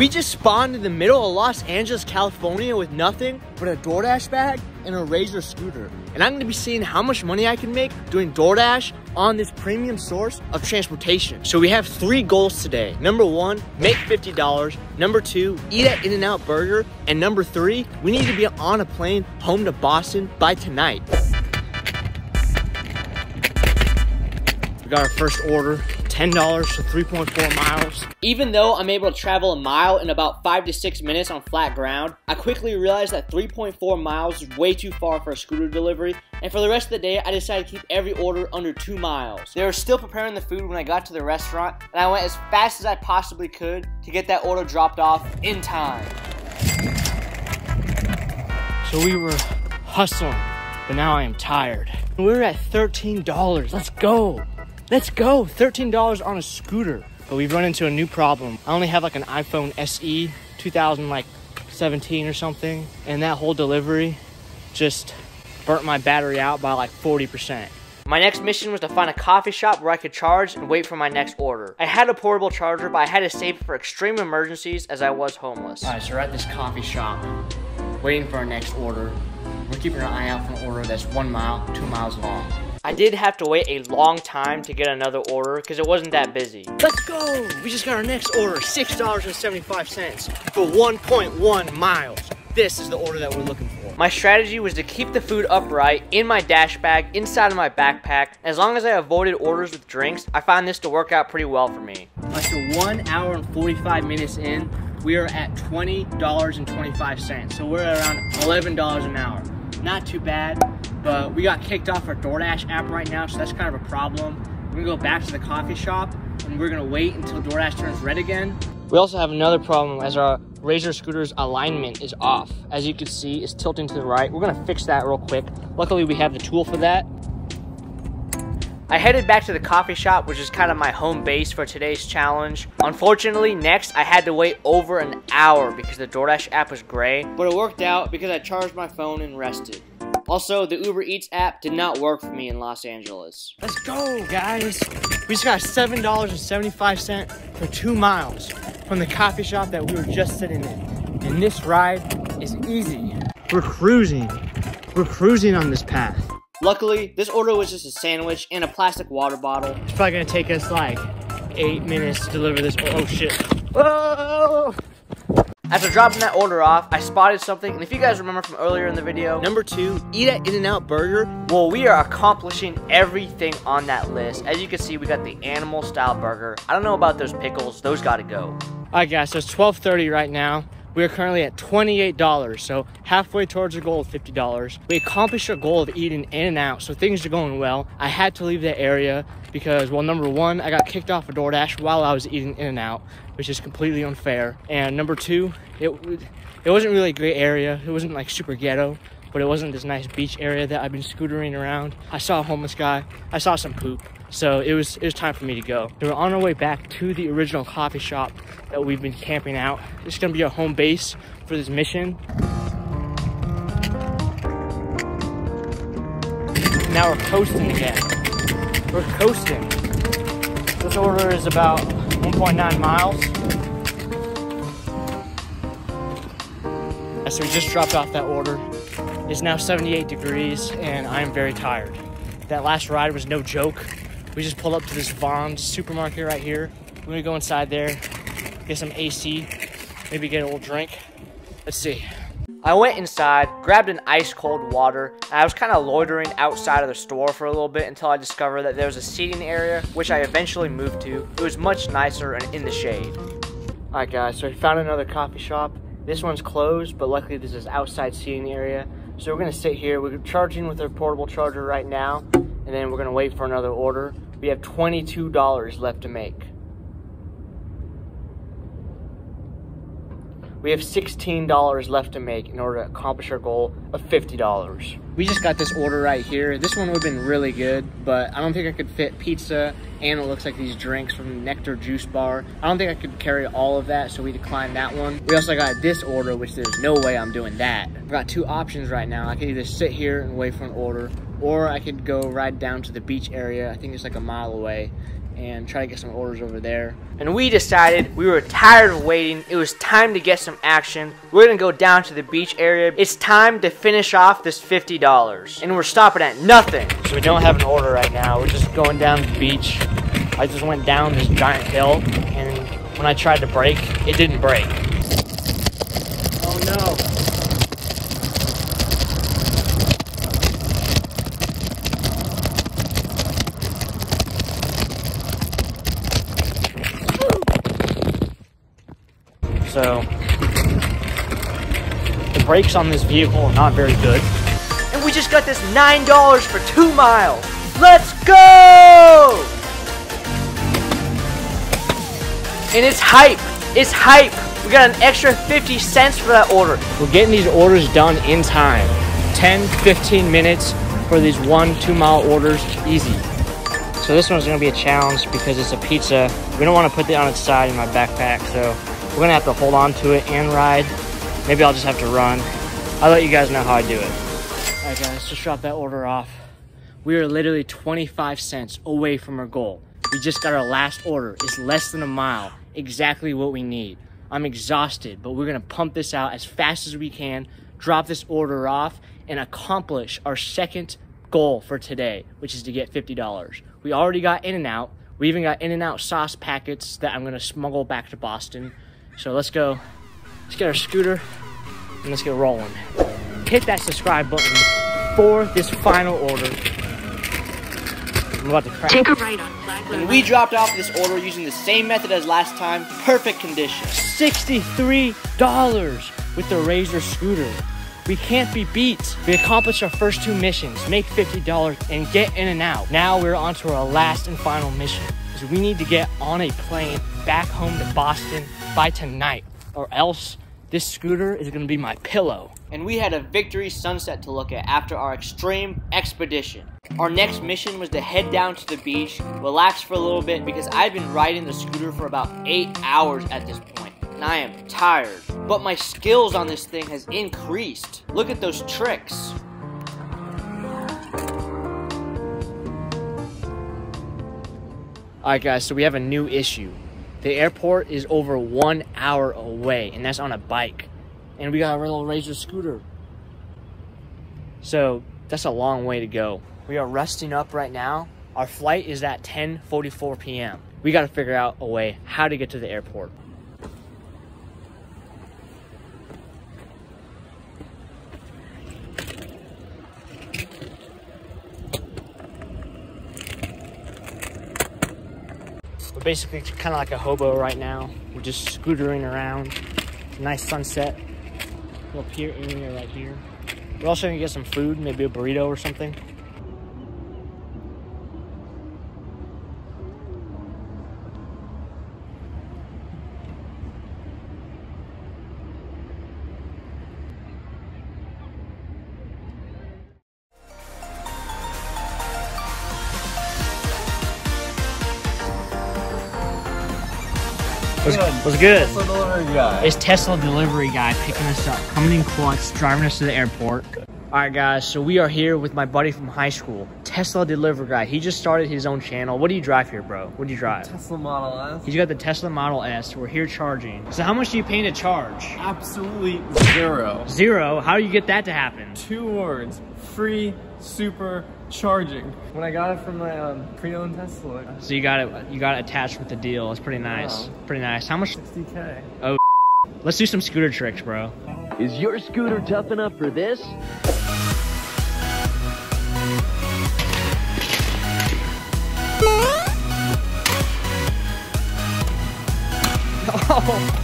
We just spawned in the middle of Los Angeles, California with nothing but a DoorDash bag and a Razor scooter. And I'm gonna be seeing how much money I can make doing DoorDash on this premium source of transportation. So we have three goals today. Number one, make $50. Number two, eat at In-N-Out Burger. And number three, we need to be on a plane home to Boston by tonight. We got our first order. $10 to 3.4 miles. Even though I'm able to travel a mile in about 5 to 6 minutes on flat ground, I quickly realized that 3.4 miles is way too far for a scooter delivery, and for the rest of the day, I decided to keep every order under 2 miles. They were still preparing the food when I got to the restaurant, and I went as fast as I possibly could to get that order dropped off in time. So we were hustling, but now I am tired. We're at $13, let's go. Let's go, $13 on a scooter. But we've run into a new problem. I only have like an iPhone SE, 2017 or something. And that whole delivery just burnt my battery out by like 40%. My next mission was to find a coffee shop where I could charge and wait for my next order. I had a portable charger, but I had to save it for extreme emergencies as I was homeless. All right, so we're at this coffee shop, waiting for our next order. We're keeping our eye out for an order that's 1 mile, 2 miles long. I did have to wait a long time to get another order because it wasn't that busy. Let's go! We just got our next order, $6.75 for 1.1 miles. This is the order that we're looking for. My strategy was to keep the food upright in my dash bag inside of my backpack. As long as I avoided orders with drinks, I find this to work out pretty well for me. So 1 hour and 45 minutes in, we are at $20.25. So we're around $11 an hour. Not too bad. But we got kicked off our DoorDash app right now, so that's kind of a problem. We're gonna go back to the coffee shop, and we're gonna wait until DoorDash turns red again. We also have another problem as our Razor scooter's alignment is off. As you can see, it's tilting to the right. We're gonna fix that real quick. Luckily, we have the tool for that. I headed back to the coffee shop, which is kind of my home base for today's challenge. Unfortunately, next I had to wait over an hour because the DoorDash app was gray, but it worked out because I charged my phone and rested. Also, the Uber Eats app did not work for me in Los Angeles. Let's go, guys. We just got $7.75 for 2 miles from the coffee shop that we were just sitting in. And this ride is easy. We're cruising. We're cruising on this path. Luckily, this order was just a sandwich and a plastic water bottle. It's probably gonna take us like 8 minutes to deliver this. Oh, shit. Whoa! After dropping that order off, I spotted something, and if you guys remember from earlier in the video, number two, eat at In-N-Out Burger. Well, we are accomplishing everything on that list. As you can see, we got the animal style burger. I don't know about those pickles, those gotta go. All right guys, so it's 12:30 right now. We are currently at $28, so halfway towards our goal of $50. We accomplished our goal of eating In-N-Out, so things are going well. I had to leave the area because, well, number one, I got kicked off of DoorDash while I was eating In-N-Out, which is completely unfair. And number two, it wasn't really a great area. It wasn't like super ghetto, but it wasn't this nice beach area that I've been scootering around. I saw a homeless guy. I saw some poop. So it was time for me to go. So we're on our way back to the original coffee shop that we've been camping out. It's gonna be our home base for this mission. Now we're coasting again. We're coasting. This order is about 1.9 miles. So we just dropped off that order. It's now 78 degrees and I'm very tired. That last ride was no joke. We just pulled up to this Vaughn's supermarket right here. We're gonna go inside there, get some AC, maybe get a little drink. Let's see. I went inside, grabbed an ice cold water, and I was kind of loitering outside of the store for a little bit until I discovered that there was a seating area, which I eventually moved to. It was much nicer and in the shade. All right guys, so we found another coffee shop. This one's closed, but luckily this is outside seating area. So we're gonna sit here. We're charging with our portable charger right now. And then we're gonna wait for another order. We have $22 left to make. We have $16 left to make in order to accomplish our goal of $50. We just got this order right here. This one would've been really good, but I don't think I could fit pizza and it looks like these drinks from Nectar Juice Bar. I don't think I could carry all of that, so we declined that one. We also got this order, which there's no way I'm doing that. I've got two options right now. I could either sit here and wait for an order, or I could go ride down to the beach area. I think it's like a mile away and try to get some orders over there. And we decided we were tired of waiting. It was time to get some action. We're gonna go down to the beach area. It's time to finish off this $50. And we're stopping at nothing. So we don't have an order right now. We're just going down to the beach. I just went down this giant hill, and when I tried to brake, it didn't brake. Oh no. So, the brakes on this vehicle are not very good. And we just got this $9 for 2 miles. Let's go! And it's hype. It's hype. We got an extra 50 cents for that order. We're getting these orders done in time. 10, 15 minutes for these 1-2 mile orders. Easy. So this one's going to be a challenge because it's a pizza. We don't want to put that on its side in my backpack, so we're gonna have to hold on to it and ride. Maybe I'll just have to run. I'll let you guys know how I do it. All right guys, just drop that order off. We are literally 25 cents away from our goal. We just got our last order. It's less than a mile, exactly what we need. I'm exhausted, but we're gonna pump this out as fast as we can, drop this order off, and accomplish our second goal for today, which is to get $50. We already got In-N-Out. We even got In-N-Out sauce packets that I'm gonna smuggle back to Boston. So let's go, let's get our scooter, and let's get rolling. Hit that subscribe button for this final order. I'm about to crack. Take a right on Black Lane. We dropped off this order using the same method as last time. Perfect condition. $63 with the Razor scooter. We can't be beat. We accomplished our first two missions, make $50 and get In-N-Out. Now we're on to our last and final mission. We need to get on a plane back home to Boston by tonight, or else this scooter is going to be my pillow. And we had a victory sunset to look at after our extreme expedition. Our next mission was to head down to the beach, relax for a little bit, because I've been riding the scooter for about 8 hours at this point, and I am tired. But my skills on this thing has increased. Look at those tricks. Alright guys, so we have a new issue. The airport is over 1 hour away, and that's on a bike. And we got our little Razor scooter. So, that's a long way to go. We are resting up right now. Our flight is at 10:44 p.m. We gotta figure out a way how to get to the airport. Basically, it's kind of like a hobo right now. We're just scootering around. Nice sunset. Little pier area right here. We're also gonna get some food, maybe a burrito or something. What's good? Tesla Delivery Guy. It's Tesla Delivery Guy picking us up, coming in clutch, driving us to the airport. Alright guys, so we are here with my buddy from high school, Tesla Delivery Guy. He just started his own channel. What do you drive here, bro? What do you drive? Tesla Model S. He's got the Tesla Model S. We're here charging. So how much do you pay to charge? Absolutely zero. Zero? How do you get that to happen? Two words. Free super charging. When I got it from my pre-owned Tesla. So you got it attached with the deal. It's pretty nice. Wow. Pretty nice. How much? 60K. Oh, let's do some scooter tricks, bro. Is your scooter tough enough for this? Oh.